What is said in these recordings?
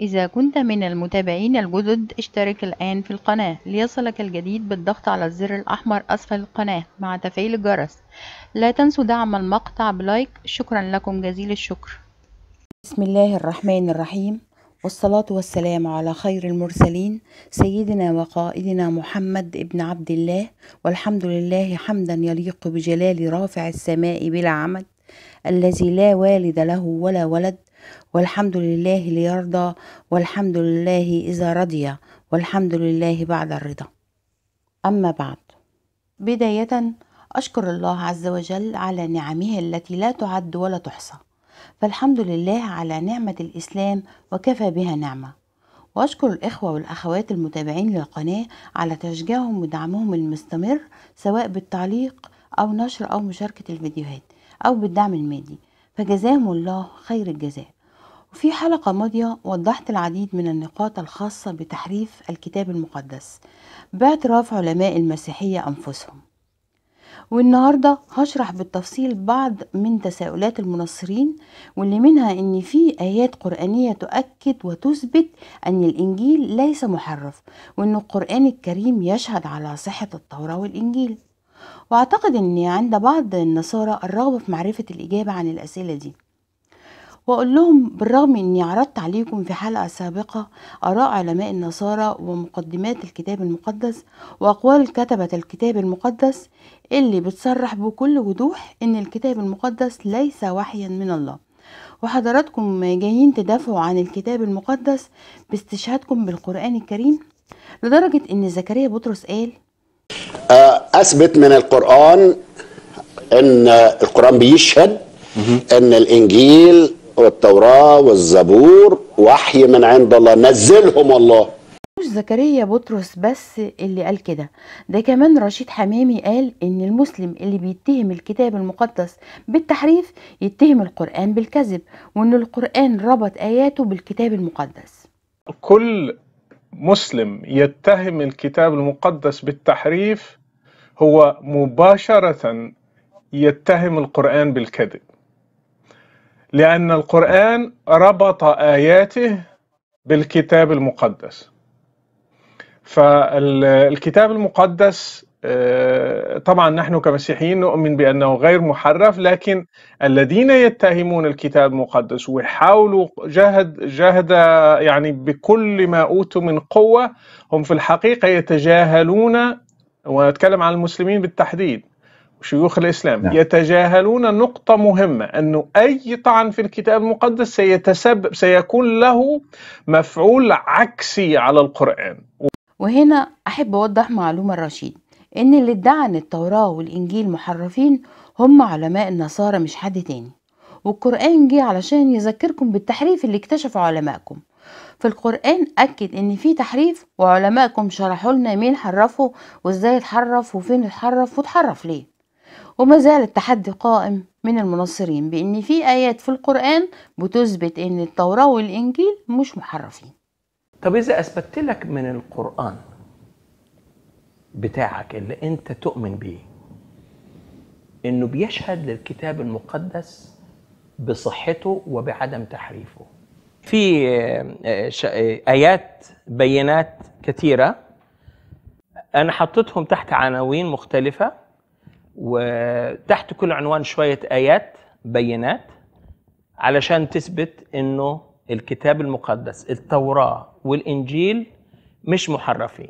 إذا كنت من المتابعين الجدد اشترك الآن في القناة ليصلك الجديد بالضغط على الزر الأحمر أسفل القناة مع تفعيل الجرس. لا تنسوا دعم المقطع بلايك. شكرا لكم جزيل الشكر. بسم الله الرحمن الرحيم، والصلاة والسلام على خير المرسلين سيدنا وقائدنا محمد ابن عبد الله، والحمد لله حمدا يليق بجلال رافع السماء بلا عمد الذي لا والد له ولا ولد، والحمد لله ليرضى، والحمد لله إذا رضي، والحمد لله بعد الرضا. أما بعد، بداية أشكر الله عز وجل على نعمه التي لا تعد ولا تحصى، فالحمد لله على نعمة الإسلام وكفى بها نعمة. وأشكر الإخوة والأخوات المتابعين للقناة على تشجيعهم ودعمهم المستمر، سواء بالتعليق أو نشر أو مشاركة الفيديوهات أو بالدعم المادي، فجزاهم الله خير الجزاء. وفي حلقة ماضية وضحت العديد من النقاط الخاصة بتحريف الكتاب المقدس باعتراف علماء المسيحية أنفسهم، والنهاردة هشرح بالتفصيل بعض من تساؤلات المناصرين، واللي منها ان في آيات قرآنية تؤكد وتثبت ان الإنجيل ليس محرف، وان القرآن الكريم يشهد على صحة التوراة والإنجيل. واعتقد ان عند بعض النصارى الرغبة في معرفة الإجابة عن الأسئلة دي، واقول لهم بالرغم اني عرضت عليكم في حلقة سابقة آراء علماء النصارى ومقدمات الكتاب المقدس واقوال كتبة الكتاب المقدس اللي بتصرح بكل وضوح ان الكتاب المقدس ليس وحيا من الله، وحضراتكم جايين تدافعوا عن الكتاب المقدس باستشهادكم بالقرآن الكريم، لدرجة ان زكريا بطرس قال اثبت من القرآن ان القرآن بيشهد ان الانجيل والتوراة والزبور وحي من عند الله نزلهم الله. مش زكريا بطرس بس اللي قال كده، ده كمان رشيد حمامى قال ان المسلم اللي بيتهم الكتاب المقدس بالتحريف يتهم القرآن بالكذب، وان القرآن ربط آياته بالكتاب المقدس. كل مسلم يتهم الكتاب المقدس بالتحريف هو مباشرة يتهم القرآن بالكذب، لأن القرآن ربط آياته بالكتاب المقدس. فالكتاب المقدس طبعا نحن كمسيحيين نؤمن بأنه غير محرف، لكن الذين يتهمون الكتاب المقدس ويحاولوا جهد يعني بكل ما أوتوا من قوة، هم في الحقيقة يتجاهلون، ونتكلم عن المسلمين بالتحديد شيوخ الإسلام، نعم. يتجاهلون نقطة مهمة، أنه أي طعن في الكتاب المقدس سيكون له مفعول عكسي على القرآن. وهنا أحب أوضح معلومة رشيد، أن اللي ادعى عن التوراة والإنجيل محرفين هم علماء النصارى مش حد تاني، والقرآن جه علشان يذكركم بالتحريف اللي اكتشفه علماءكم. فالقرآن أكد إن في تحريف، وعلماءكم شرحوا لنا مين حرفه وإزاي اتحرف وفين اتحرف واتحرف ليه. وما زال التحدي قائم من المناصرين بأن في آيات في القرآن بتثبت أن التوراة والإنجيل مش محرفين. طب إذا أثبتت لك من القرآن بتاعك اللي أنت تؤمن بيه إنه بيشهد للكتاب المقدس بصحته وبعدم تحريفه، في آيات بينات كثيرة أنا حطيتهم تحت عناوين مختلفة، وتحت كل عنوان شوية آيات بينات علشان تثبت إنه الكتاب المقدس التوراة والإنجيل مش محرفين.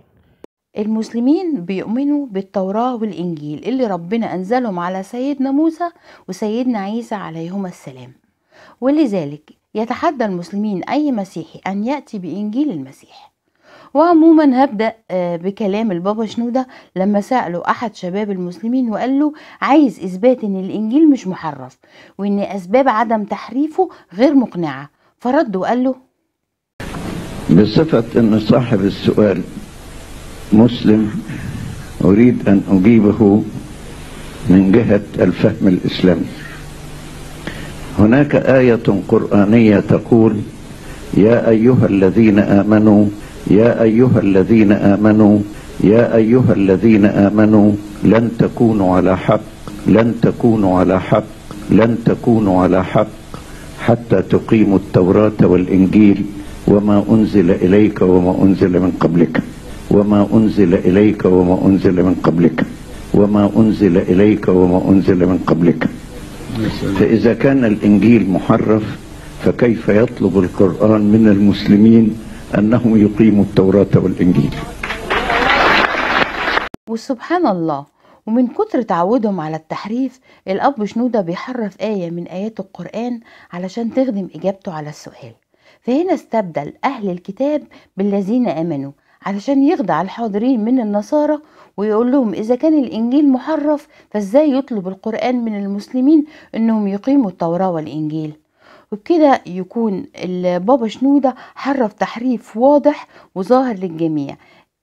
المسلمين بيؤمنوا بالتوراة والإنجيل اللي ربنا أنزلهم على سيدنا موسى وسيدنا عيسى عليهما السلام، ولذلك يتحدى المسلمين أي مسيحي أن يأتي بإنجيل المسيح. وعموما هبدأ بكلام البابا شنودة لما سأله أحد شباب المسلمين وقال له عايز إثبات إن الإنجيل مش محرف وإن أسباب عدم تحريفه غير مقنعة، فرد وقال له بصفة إن صاحب السؤال مسلم أريد أن أجيبه من جهة الفهم الإسلامي. هناك آية قرآنية تقول يا أيها الذين آمنوا يا أيها الذين آمنوا يا أيها الذين آمنوا لن تكونوا على حق لن تكونوا على حق لن تكونوا على حق حتى تقيموا التوراة والإنجيل وما أنزل إليك وما أنزل من قبلك وما أنزل إليك وما أنزل من قبلك وما أنزل إليك وما أنزل من قبلك. فإذا كان الإنجيل محرف فكيف يطلب القرآن من المسلمين أنهم يقيموا التوراة والإنجيل؟ وسبحان الله، ومن كتر تعودهم على التحريف الأب شنودة بيحرف آية من آيات القرآن علشان تخدم إجابته على السؤال. فهنا استبدل أهل الكتاب بالذين آمنوا علشان يخدع الحاضرين من النصارى ويقول لهم إذا كان الإنجيل محرف فإزاي يطلب القرآن من المسلمين أنهم يقيموا التوراة والإنجيل؟ وبكده يكون البابا شنودة حرف تحريف واضح وظاهر للجميع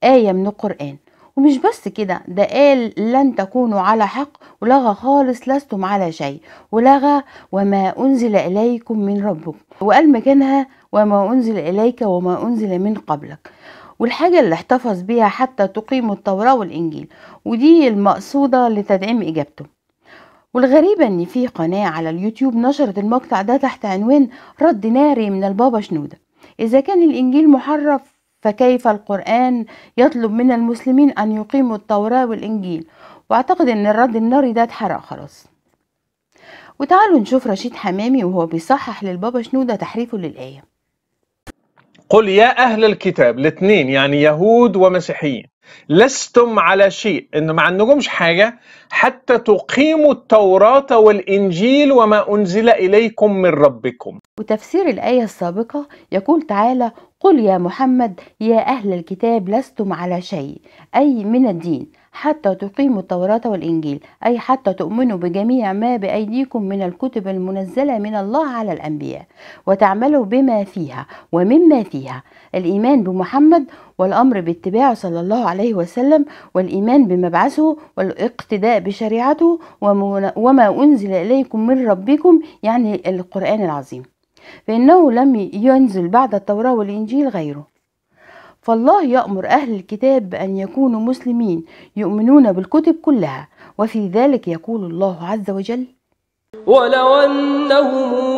آية من القرآن. ومش بس كده، ده قال لن تكونوا على حق، ولغى خالص لستم على شيء، ولغى وما أنزل إليكم من ربكم، وقال مكانها وما أنزل إليك وما أنزل من قبلك، والحاجة اللي احتفظ بيها حتى تقيم التوراة والإنجيل، ودي المقصودة لتدعيم إجابته. والغريب ان في قناة على اليوتيوب نشرت المقطع ده تحت عنوان رد ناري من البابا شنودة، إذا كان الإنجيل محرف فكيف القرآن يطلب من المسلمين أن يقيموا التوراة والإنجيل؟ وأعتقد أن الرد الناري ده اتحرق خلاص. وتعالوا نشوف رشيد حمامى وهو بيصحح للبابا شنودة تحريفه للآية. قل يا أهل الكتاب، الاثنين يعني يهود ومسيحيين، لستم على شيء، إن ما عندكمش حاجة حتى تقيموا التوراة والإنجيل وما أنزل إليكم من ربكم. وتفسير الآية السابقة يقول تعالى قل يا محمد يا أهل الكتاب لستم على شيء، أي من الدين، حتى تقيموا التوراة والإنجيل، أي حتى تؤمنوا بجميع ما بأيديكم من الكتب المنزلة من الله على الأنبياء وتعملوا بما فيها ومما فيها، الإيمان بمحمد والأمر باتباعه صلى الله عليه وسلم والإيمان بمبعثه والاقتداء بشريعته وما أنزل إليكم من ربكم، يعني القرآن العظيم، فإنه لم ينزل بعد التوراة والإنجيل غيره. فالله يأمر أهل الكتاب بأن يكونوا مسلمين يؤمنون بالكتب كلها، وفي ذلك يقول الله عز وجل ولو أنهم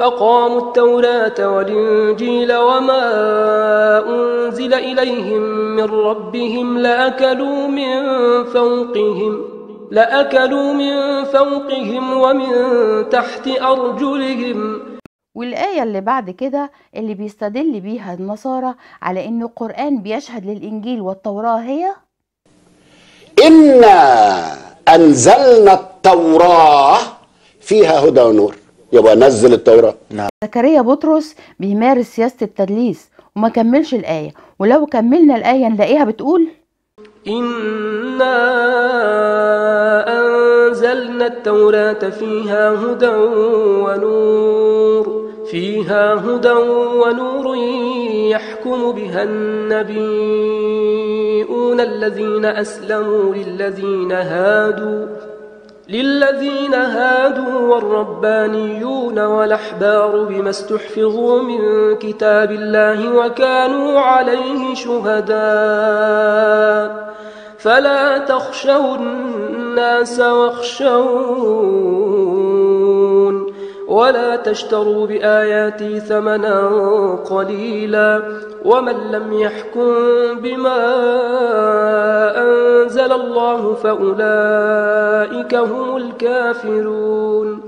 أقاموا التوراة والإنجيل وما أنزل إليهم من ربهم لأكلوا من فوقهم ومن تحت أرجلهم. والآية اللي بعد كده اللي بيستدل بيها النصارى على إن القرآن بيشهد للإنجيل والتوراة هي إنا أنزلنا التوراة فيها هدى ونور، يبقى نزل التوراة. زكريا بطرس بيمارس سياسة التدليس وما كملش الآية، ولو كملنا الآية نلاقيها بتقول إنا أنزلنا التوراة فيها هدى ونور يحكم بها النبيون الذين أسلموا للذين هادوا والربانيون والأحبار بما استحفظوا من كتاب الله وكانوا عليه شهداء فلا تخشوا الناس واخشون ولا تشتروا بآياتي ثمنا قليلا ومن لم يحكم بما أنزل الله فأولئك هم الكافرون.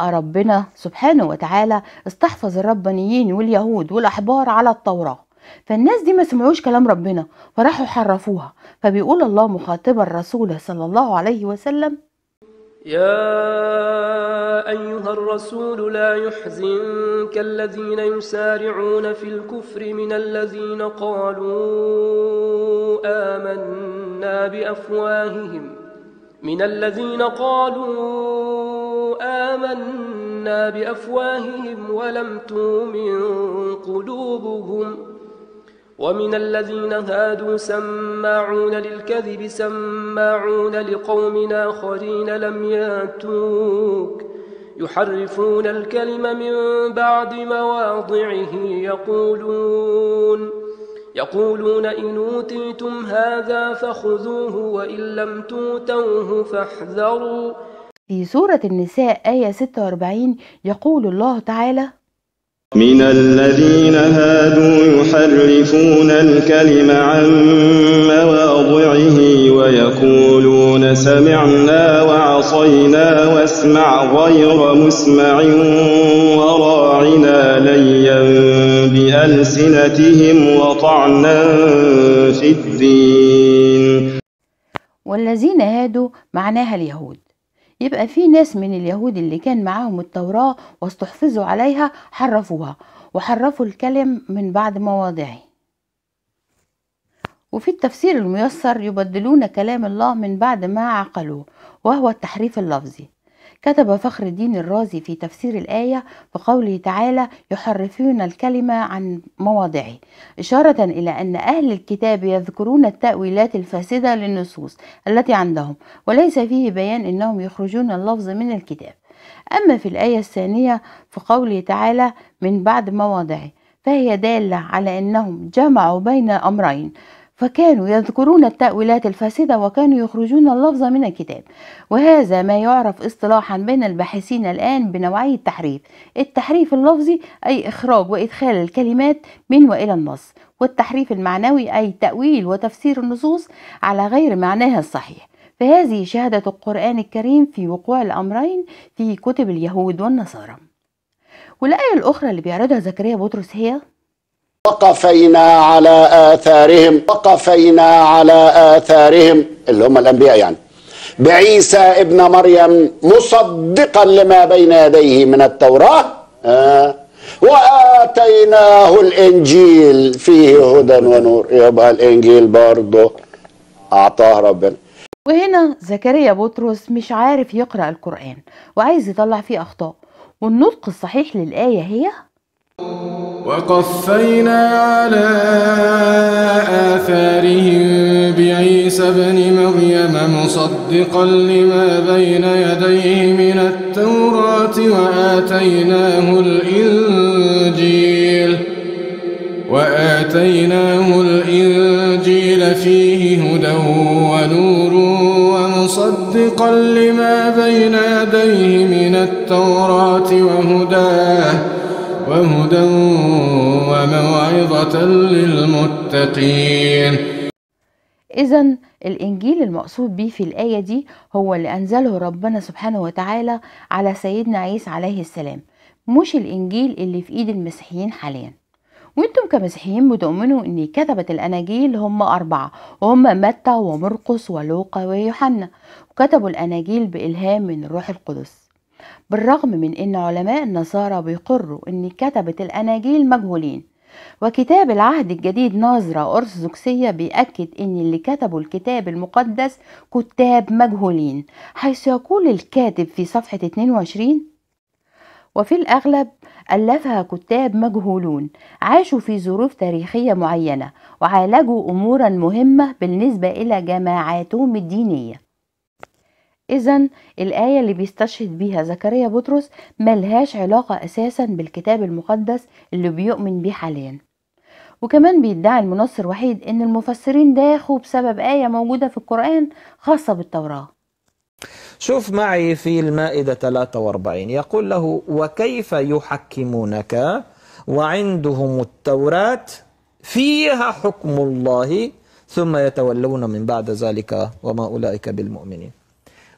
ربنا سبحانه وتعالى استحفظ الربانيين واليهود والأحبار على التوراة، فالناس دي ما سمعوش كلام ربنا فراحوا حرفوها، فبيقول الله مخاطبا الرسول صلى الله عليه وسلم يا أيها الرسول لا يحزنك الذين يسارعون في الكفر من الذين قالوا آمنا بأفواههم ولم تؤمن قلوبهم ومن الذين هادوا سماعون للكذب سماعون لقوم آخرين لم يأتوك يحرفون الكلم من بعد مواضعه يقولون إن أوتيتم هذا فخذوه وإن لم تؤتوه فاحذروا. في سورة النساء آية 46 يقول الله تعالى من الذين هادوا يحرفون الكلم عن مواضعه ويقولون سمعنا وعصينا واسمع غير مسمع وراعنا ليا بألسنتهم وطعنا في الدين. والذين هادوا معناها اليهود، يبقى في ناس من اليهود اللي كان معاهم التوراة واستحفظوا عليها حرفوها وحرفوا الكلم من بعد مواضعه. وفي التفسير الميسر يبدلون كلام الله من بعد ما عقلوه، وهو التحريف اللفظي. كتب فخر الدين الرازي في تفسير الآية بقوله تعالى يحرفون الكلمة عن مواضعه، إشارة إلى أن أهل الكتاب يذكرون التأويلات الفاسدة للنصوص التي عندهم، وليس فيه بيان أنهم يخرجون اللفظ من الكتاب. أما في الآية الثانية فقوله تعالى من بعد مواضعه، فهي دالة على أنهم جمعوا بين أمرين، فكانوا يذكرون التأويلات الفاسدة وكانوا يخرجون اللفظ من الكتاب. وهذا ما يعرف اصطلاحا بين الباحثين الآن بنوعي التحريف. التحريف اللفظي أي إخراج وإدخال الكلمات من وإلى النص، والتحريف المعنوي أي تأويل وتفسير النصوص على غير معناها الصحيح. فهذه شهادة القرآن الكريم في وقوع الأمرين في كتب اليهود والنصارى. والآية الأخرى اللي بيعرضها زكريا بطرس هي وقفينا على آثارهم اللي هم الأنبياء يعني بعيسى ابن مريم مصدقا لما بين يديه من التوراة وآتيناه الإنجيل فيه هدى ونور. يبقى الإنجيل برضه أعطاه ربنا. وهنا زكريا بطرس مش عارف يقرأ القرآن وعايز يطلع فيه أخطاء، والنطق الصحيح للآية هي وقفينا على آثارهم بعيسى ابن مريم مصدقا لما بين يديه من التوراة وآتيناه الإنجيل فيه هدى ونور ومصدقا لما بين يديه من التوراة وهدى وموعظة للمتقين. إذن الإنجيل المقصود به في الآية دي هو اللي أنزله ربنا سبحانه وتعالى على سيدنا عيسى عليه السلام، مش الإنجيل اللي في إيد المسيحيين حاليا. وانتم كمسيحيين بتؤمنوا ان كتبة الاناجيل هم 4، وهم متى ومرقس ولوقا ويوحنا، وكتبوا الاناجيل بإلهام من الروح القدس، بالرغم من ان علماء النصارى بيقروا ان كتبة الاناجيل مجهولين. وكتاب العهد الجديد ناظرة أرثوذكسية بيأكد ان اللي كتبوا الكتاب المقدس كتاب مجهولين، حيث يقول الكاتب في صفحة 22 وفي الأغلب ألفها كتاب مجهولون عاشوا في ظروف تاريخية معينة وعالجوا أمورا مهمة بالنسبة إلى جماعاتهم الدينية. إذن الآية اللي بيستشهد بيها زكريا بطرس ملهاش علاقة أساسا بالكتاب المقدس اللي بيؤمن بيه حاليا. وكمان بيدعي المنصر وحيد إن المفسرين داخوا بسبب آية موجودة في القرآن خاصة بالتوراة. شوف معي في المائدة 43 يقول له وكيف يحكمونك وعندهم التوراة فيها حكم الله ثم يتولون من بعد ذلك وما أولئك بالمؤمنين.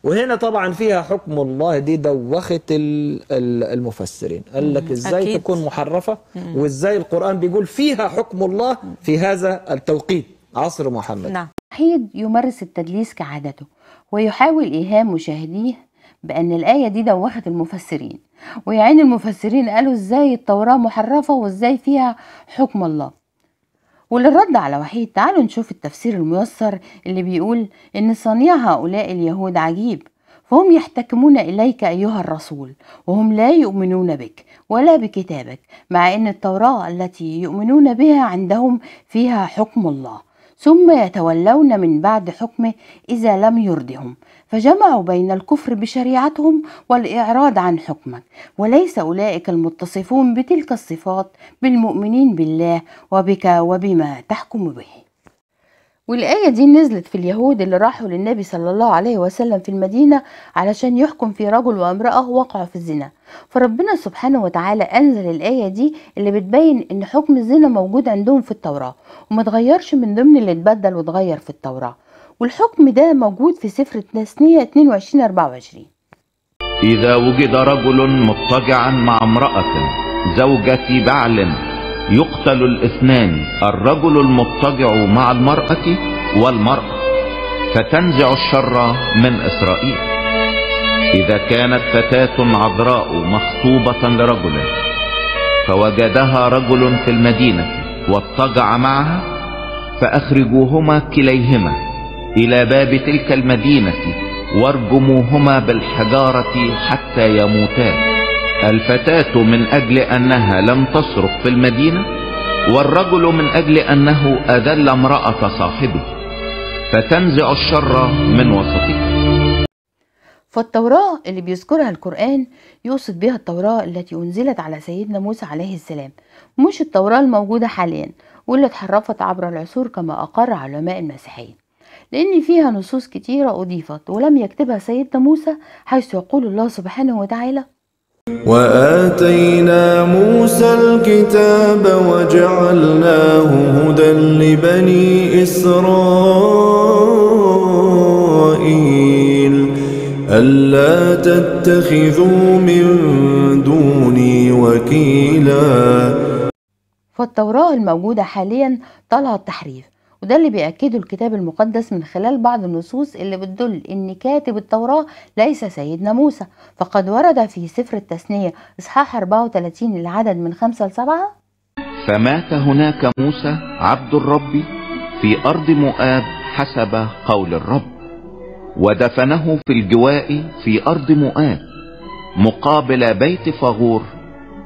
وهنا طبعا فيها حكم الله دي دوخت المفسرين، قال لك ازاي أكيد تكون محرفة وازاي القرآن بيقول فيها حكم الله في هذا التوقيت عصر محمد. نعم. وحيد يمارس التدليس كعادته ويحاول إيهام مشاهديه بأن الآية دي دوخت المفسرين، ويعين المفسرين قالوا ازاي التوراة محرفة وازاي فيها حكم الله. وللرد على وحيد تعالوا نشوف التفسير الميسر اللي بيقول إن صنيع هؤلاء اليهود عجيب، فهم يحتكمون إليك أيها الرسول وهم لا يؤمنون بك ولا بكتابك، مع إن التوراة التي يؤمنون بها عندهم فيها حكم الله، ثم يتولون من بعد حكمه إذا لم يرضهم، فجمعوا بين الكفر بشريعتهم والإعراض عن حكمك، وليس أولئك المتصفون بتلك الصفات بالمؤمنين بالله وبك وبما تحكم به. والآية دي نزلت في اليهود اللي راحوا للنبي صلى الله عليه وسلم في المدينة علشان يحكم في رجل وامرأة وقعوا في الزنا، فربنا سبحانه وتعالى أنزل الآية دي اللي بتبين إن حكم الزنا موجود عندهم في التوراة وما اتغيرش من ضمن اللي اتبدل واتغير في التوراة، والحكم ده موجود في سفر تثنية 22-24. إذا وجد رجل مضطجعا مع امرأة زوجة بعل يقتل الاثنان، الرجل المضطجع مع المرأة والمرأة، فتنزع الشر من إسرائيل. إذا كانت فتاة عذراء مخطوبة لرجل فوجدها رجل في المدينة واضطجع معها، فأخرجوهما كليهما إلى باب تلك المدينة وارجموهما بالحجارة حتى يموتا. الفتاة من أجل أنها لم تصرف في المدينة، والرجل من أجل أنه أذل امرأة صاحبه، فتنزع الشر من وسطه. فالتوراة اللي بيذكرها القرآن يقصد بها التوراة التي أنزلت على سيدنا موسى عليه السلام، مش التوراة الموجودة حاليا واللي اتحرفت عبر العصور كما أقر علماء المسيحيين، لأن فيها نصوص كتيرة أضيفت ولم يكتبها سيدنا موسى، حيث يقول الله سبحانه وتعالى: وآتينا موسى الكتاب وجعلناه هدى لبني إسرائيل ألا تتخذوا من دوني وكيلا. فالتوراة الموجودة حاليا طلعت تحريف، وده اللي بيأكده الكتاب المقدس من خلال بعض النصوص اللي بتدل ان كاتب التوراة ليس سيدنا موسى، فقد ورد في سفر التثنية اصحاح 34 العدد من 5-7: فمات هناك موسى عبد الرب في أرض مؤاب حسب قول الرب، ودفنه في الجواء في أرض مؤاب مقابل بيت فغور،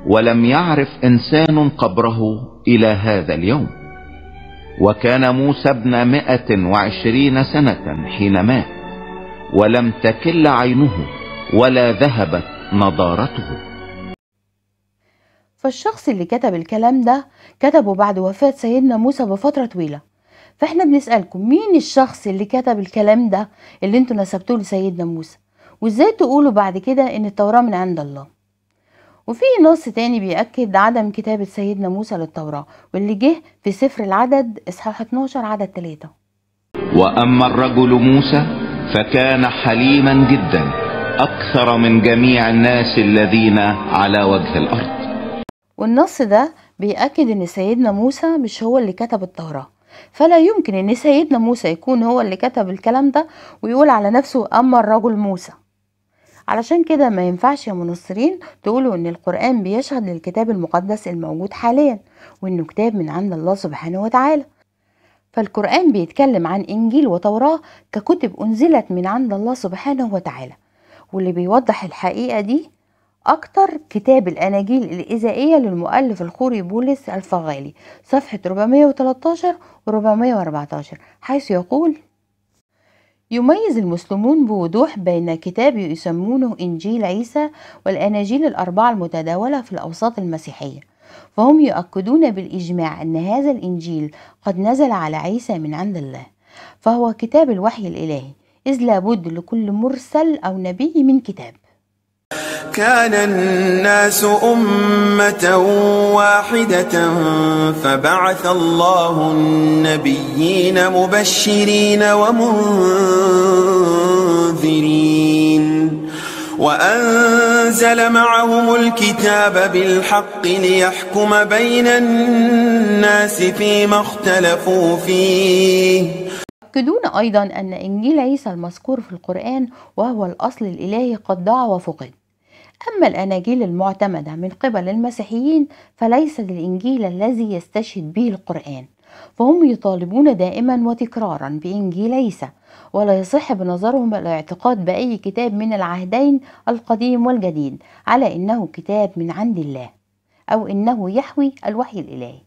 ولم يعرف إنسان قبره إلى هذا اليوم. وكان موسى ابن 120 سنة حين مات، ولم تكل عينه ولا ذهبت نضارته. فالشخص اللي كتب الكلام ده كتبه بعد وفاة سيدنا موسى بفترة طويلة، فاحنا بنسألكم مين الشخص اللي كتب الكلام ده اللي انتوا نسبتوه لسيدنا موسى، وازاي تقولوا بعد كده ان التوراة من عند الله؟ وفي نص تاني بيأكد عدم كتابة سيدنا موسى للتوراة، واللي جه في سفر العدد اصحاح 12 عدد 3: وأما الرجل موسى فكان حليما جدا أكثر من جميع الناس الذين على وجه الأرض. والنص ده بيأكد ان سيدنا موسى مش هو اللي كتب التوراة، فلا يمكن ان سيدنا موسى يكون هو اللي كتب الكلام ده ويقول على نفسه أما الرجل موسى. علشان كده ما ينفعش يا منصرين تقولوا ان القرآن بيشهد للكتاب المقدس الموجود حاليا وانه كتاب من عند الله سبحانه وتعالى. فالقرآن بيتكلم عن انجيل وتوراة ككتب انزلت من عند الله سبحانه وتعالى، واللي بيوضح الحقيقة دي اكتر كتاب الاناجيل الإزائية للمؤلف الخوري بولس الفغالي، صفحة 413 و 414، حيث يقول: يميز المسلمون بوضوح بين كتاب يسمونه إنجيل عيسى والأناجيل الأربعة المتداولة في الأوساط المسيحية، فهم يؤكدون بالإجماع أن هذا الإنجيل قد نزل على عيسى من عند الله، فهو كتاب الوحي الإلهي، إذ لابد لكل مرسل أو نبي من كتاب. كان الناس أمة واحدة فبعث الله النبيين مبشرين ومنذرين وأنزل معهم الكتاب بالحق ليحكم بين الناس فيما اختلفوا فيه. يؤكدون أيضا أن إنجيل عيسى المذكور في القرآن وهو الأصل الإلهي قد ضاع وفقد، أما الأناجيل المعتمدة من قبل المسيحيين فليس الإنجيل الذي يستشهد به القرآن، فهم يطالبون دائما وتكرارا بإنجيل عيسى، ولا يصح بنظرهم الاعتقاد بأي كتاب من العهدين القديم والجديد على إنه كتاب من عند الله أو إنه يحوي الوحي الإلهي.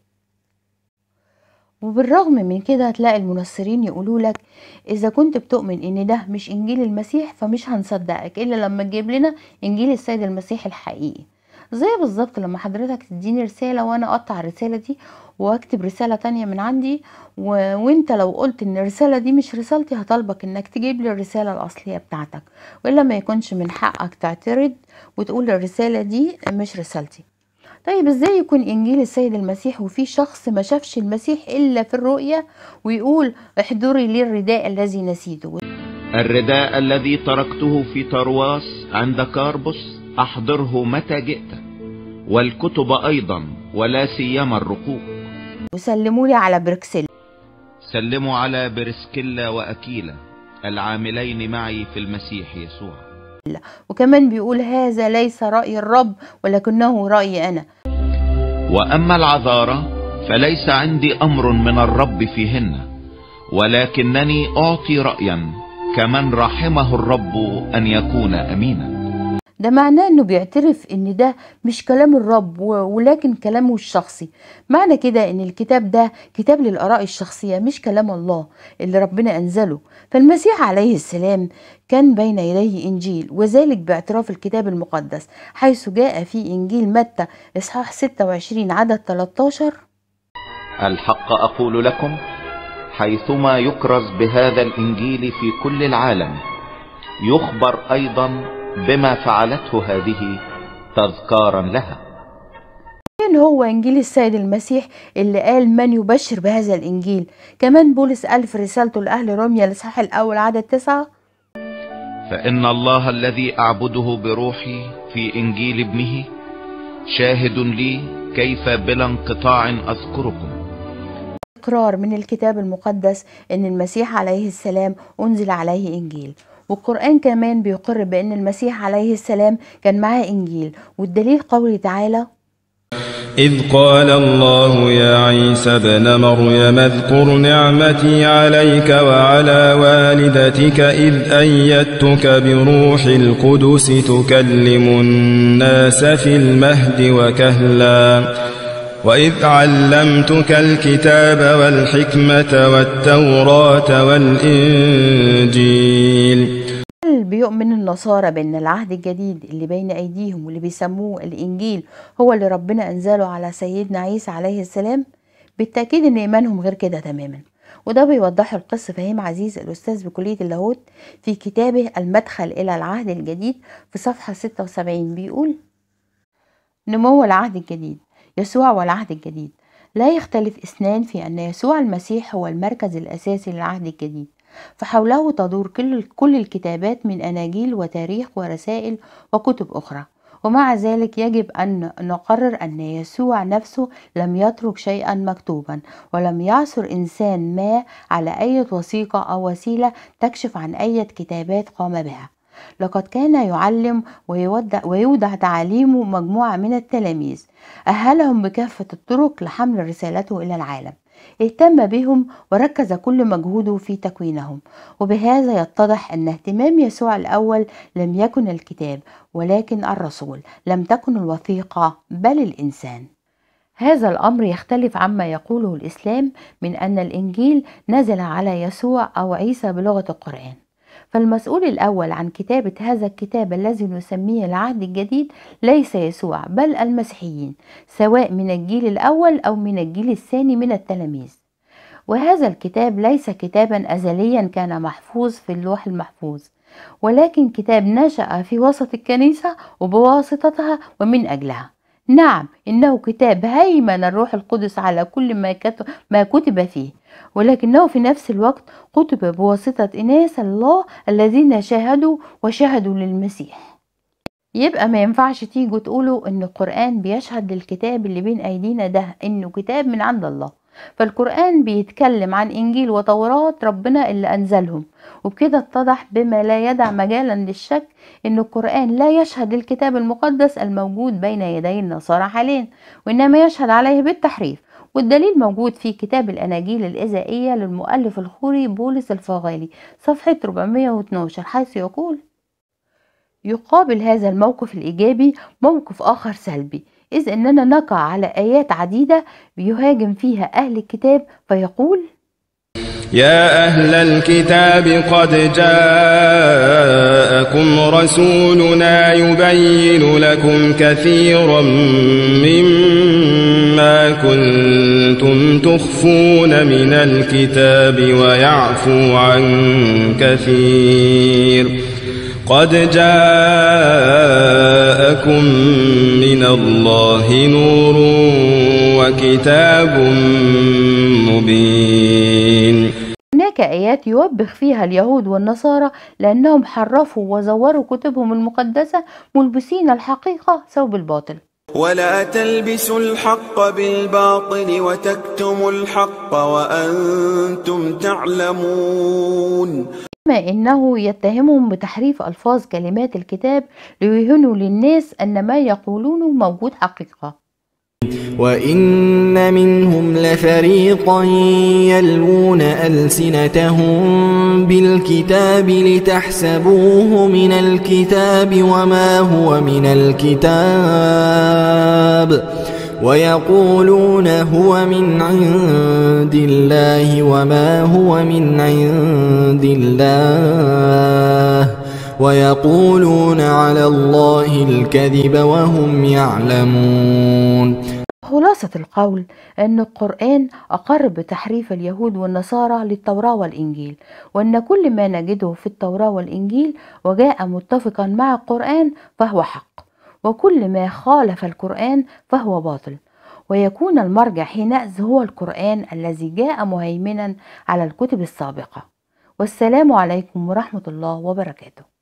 وبالرغم من كده هتلاقي المنصرين يقولوا لك اذا كنت بتؤمن ان ده مش انجيل المسيح فمش هنصدقك الا لما تجيب لنا انجيل السيد المسيح الحقيقي، زي بالظبط لما حضرتك تديني رسالة وانا اقطع الرسالة دي واكتب رسالة تانية من عندي، وانت لو قلت ان الرسالة دي مش رسالتي هطالبك انك تجيب لي الرسالة الاصلية بتاعتك، والا ما يكونش من حقك تعترض وتقول الرسالة دي مش رسالتي. طيب ازاي يكون انجيل السيد المسيح وفي شخص ما شافش المسيح الا في الرؤية ويقول احضري لي الرداء الذي نسيته؟ الرداء الذي تركته في طرواس عند كاربوس احضره متى جئت، والكتب ايضا ولا سيما الرقوق. وسلموا لي على بركسيلا. سلموا على برسكيلا واكيلا العاملين معي في المسيح يسوع. وكمان بيقول هذا ليس رأي الرب ولكنه رأي أنا. وأما العذارى فليس عندي أمر من الرب فيهن، ولكنني أعطي رأيا كمن رحمه الرب أن يكون أمينا. ده معناه أنه بيعترف أن ده مش كلام الرب ولكن كلامه الشخصي. معنى كده أن الكتاب ده كتاب للآراء الشخصية مش كلام الله اللي ربنا أنزله. فالمسيح عليه السلام كان بين يديه إنجيل، وذلك باعتراف الكتاب المقدس حيث جاء في إنجيل متى إصحاح 26 عدد 13: الحق أقول لكم حيثما يكرز بهذا الإنجيل في كل العالم يخبر أيضا بما فعلته هذه تذكارا لها. كان هو إنجيل السيد المسيح اللي قال من يبشر بهذا الإنجيل. كمان بولس قال في رسالته لأهل روميا الإصحاح الأول عدد 9: فإن الله الذي أعبده بروحي في إنجيل ابنه شاهد لي كيف بلا انقطاع أذكركم. إقرار من الكتاب المقدس إن المسيح عليه السلام أنزل عليه إنجيل. والقرآن كمان بيقر بأن المسيح عليه السلام كان معاه إنجيل، والدليل قوله تعالى: إذ قال الله يا عيسى ابن مريم اذكر نعمتي عليك وعلى والدتك إذ أيدتك بروح القدس تكلم الناس في المهد وكهلا وإذ علمتك الكتاب والحكمة والتوراة والإنجيل. هل بيؤمن النصارى بأن العهد الجديد اللي بين أيديهم واللي بيسموه الإنجيل هو اللي ربنا أنزله على سيدنا عيسى عليه السلام؟ بالتأكيد أن إيمانهم غير كده تماما، وده بيوضح القصة فهيم عزيز الأستاذ بكلية اللاهوت في كتابه المدخل إلى العهد الجديد في صفحة 76. بيقول: نمو العهد الجديد، يسوع والعهد الجديد. لا يختلف اثنان في أن يسوع المسيح هو المركز الأساسي للعهد الجديد، فحوله تدور كل الكتابات من أناجيل وتاريخ ورسائل وكتب أخرى. ومع ذلك يجب أن نقرر أن يسوع نفسه لم يترك شيئا مكتوبا، ولم يعثر إنسان ما على أي وثيقة أو وسيلة تكشف عن أي كتابات قام بها. لقد كان يعلم ويودع تعاليمه مجموعة من التلاميذ، أهلهم بكافة الطرق لحمل رسالته إلى العالم، اهتم بهم وركز كل مجهوده في تكوينهم. وبهذا يتضح أن اهتمام يسوع الأول لم يكن الكتاب ولكن الرسول، لم تكن الوثيقة بل الإنسان. هذا الأمر يختلف عما يقوله الإسلام من أن الإنجيل نزل على يسوع أو عيسى بلغة القرآن. فالمسؤول الأول عن كتابة هذا الكتاب الذي نسميه العهد الجديد ليس يسوع بل المسيحيين، سواء من الجيل الأول أو من الجيل الثاني من التلاميذ. وهذا الكتاب ليس كتابا أزليا كان محفوظ في اللوح المحفوظ، ولكن كتاب نشأ في وسط الكنيسة وبواسطتها ومن أجلها. نعم، إنه كتاب هيمن الروح القدس على كل ما كتب فيه، ولكنه في نفس الوقت كتب بواسطة إناس الله الذين شاهدوا وشاهدوا للمسيح. يبقى ما ينفعش تيجوا تقولوا إن القرآن بيشهد للكتاب اللي بين أيدينا ده إنه كتاب من عند الله. فالقرآن بيتكلم عن إنجيل وتوراة ربنا اللي أنزلهم، وبكده اتضح بما لا يدع مجالا للشك إن القرآن لا يشهد للكتاب المقدس الموجود بين يدي النصارى حاليا، وإنما يشهد عليه بالتحريف. والدليل موجود في كتاب الأناجيل الإزائية للمؤلف الخوري بولس الفغالي صفحة 412 حيث يقول: يقابل هذا الموقف الإيجابي موقف آخر سلبي، إذ أننا نقع على آيات عديدة بيهاجم فيها أهل الكتاب فيقول: يا أهل الكتاب قد جاءكم رسولنا يبين لكم كثيرا مما كنتم تخفون من الكتاب ويعفو عن كثير قد جاءكم من الله نور وكتاب مبين. هناك آيات يوبخ فيها اليهود والنصارى لأنهم حرفوا وزوروا كتبهم المقدسة ملبسين الحقيقة ثوب الباطل. ولا تلبسوا الحق بالباطل وتكتموا الحق وأنتم تعلمون. كما إنه يتهمهم بتحريف ألفاظ كلمات الكتاب ليهنوا للناس أن ما يقولونه موجود حقيقة. وإن منهم لفريقا يلوون ألسنتهم بالكتاب لتحسبوه من الكتاب وما هو من الكتاب ويقولون هو من عند الله وما هو من عند الله ويقولون على الله الكذب وهم يعلمون. خلاصة القول أن القرآن أقر بتحريف اليهود والنصارى للتوراة والإنجيل، وأن كل ما نجده في التوراة والإنجيل وجاء متفقا مع القرآن فهو حق، وكل ما خالف القرآن فهو باطل، ويكون المرجع حينئذ هو القرآن الذي جاء مهيمنا على الكتب السابقة. والسلام عليكم ورحمة الله وبركاته.